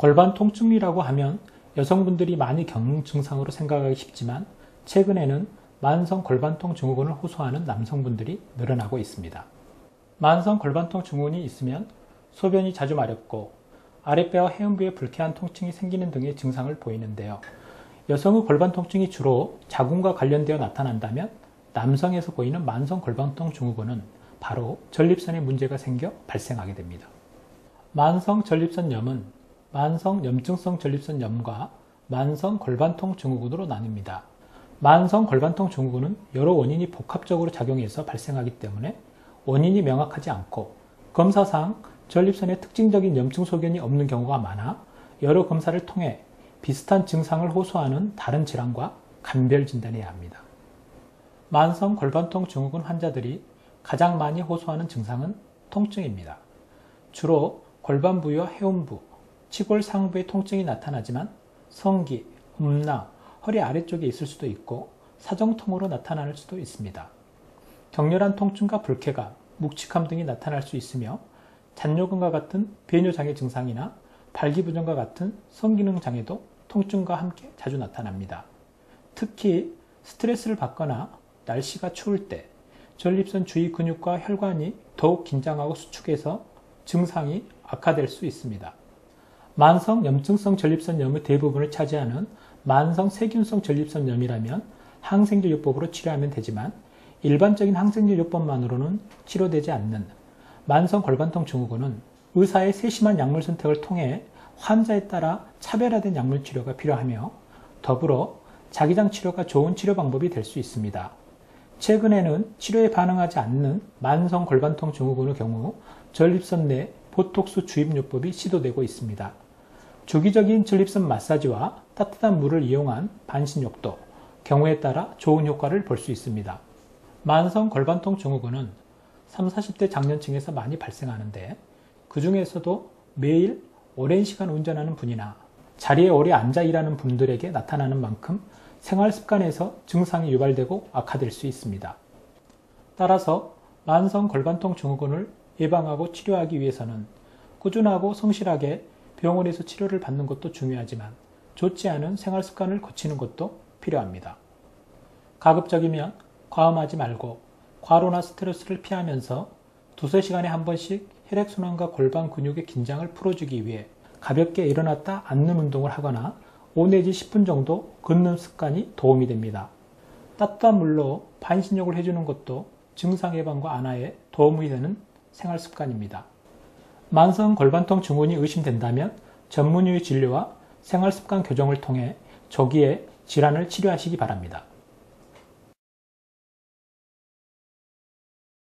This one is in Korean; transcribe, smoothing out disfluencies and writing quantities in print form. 골반 통증이라고 하면 여성분들이 많이 겪는 증상으로 생각하기 쉽지만 최근에는 만성 골반통 증후군을 호소하는 남성분들이 늘어나고 있습니다. 만성 골반통 증후군이 있으면 소변이 자주 마렵고 아랫배와 해음부에 불쾌한 통증이 생기는 등의 증상을 보이는데요. 여성의 골반 통증이 주로 자궁과 관련되어 나타난다면 남성에서 보이는 만성 골반통 증후군은 바로 전립선에 문제가 생겨 발생하게 됩니다. 만성 전립선염은 만성 염증성 전립선염과 만성 골반통 증후군으로 나뉩니다. 만성 골반통 증후군은 여러 원인이 복합적으로 작용해서 발생하기 때문에 원인이 명확하지 않고 검사상 전립선에 특징적인 염증 소견이 없는 경우가 많아 여러 검사를 통해 비슷한 증상을 호소하는 다른 질환과 감별 진단해야 합니다. 만성 골반통 증후군 환자들이 가장 많이 호소하는 증상은 통증입니다. 주로 골반 부위와 해음부, 치골 상부의 통증이 나타나지만 성기, 음낭, 허리 아래쪽에 있을 수도 있고 사정통으로 나타날 수도 있습니다. 격렬한 통증과 불쾌감, 묵직함 등이 나타날 수 있으며 잔뇨근과 같은 배뇨장애 증상이나 발기부전과 같은 성기능 장애도 통증과 함께 자주 나타납니다. 특히 스트레스를 받거나 날씨가 추울 때 전립선 주위 근육과 혈관이 더욱 긴장하고 수축해서 증상이 악화될 수 있습니다. 만성 염증성 전립선염의 대부분을 차지하는 만성 세균성 전립선염이라면 항생제요법으로 치료하면 되지만 일반적인 항생제요법만으로는 치료되지 않는 만성 골반통 증후군은 의사의 세심한 약물 선택을 통해 환자에 따라 차별화된 약물 치료가 필요하며 더불어 자기장 치료가 좋은 치료 방법이 될 수 있습니다. 최근에는 치료에 반응하지 않는 만성 골반통 증후군의 경우 전립선 내 보톡스 주입요법이 시도되고 있습니다. 주기적인 전립선 마사지와 따뜻한 물을 이용한 반신욕도 경우에 따라 좋은 효과를 볼 수 있습니다. 만성 골반통 증후군은 30, 40대 장년층에서 많이 발생하는데 그 중에서도 매일 오랜 시간 운전하는 분이나 자리에 오래 앉아 일하는 분들에게 나타나는 만큼 생활습관에서 증상이 유발되고 악화될 수 있습니다. 따라서 만성 골반통 증후군을 예방하고 치료하기 위해서는 꾸준하고 성실하게 병원에서 치료를 받는 것도 중요하지만 좋지 않은 생활습관을 고치는 것도 필요합니다. 가급적이면 과음하지 말고 과로나 스트레스를 피하면서 두세 시간에 한 번씩 혈액순환과 골반 근육의 긴장을 풀어주기 위해 가볍게 일어났다 앉는 운동을 하거나 5 내지 10분 정도 걷는 습관이 도움이 됩니다. 따뜻한 물로 반신욕을 해주는 것도 증상 예방과 안화에 도움이 되는 생활 습관입니다. 만성 골반통 증후군이 의심된다면 전문의의 진료와 생활 습관 교정을 통해 조기에 질환을 치료하시기 바랍니다.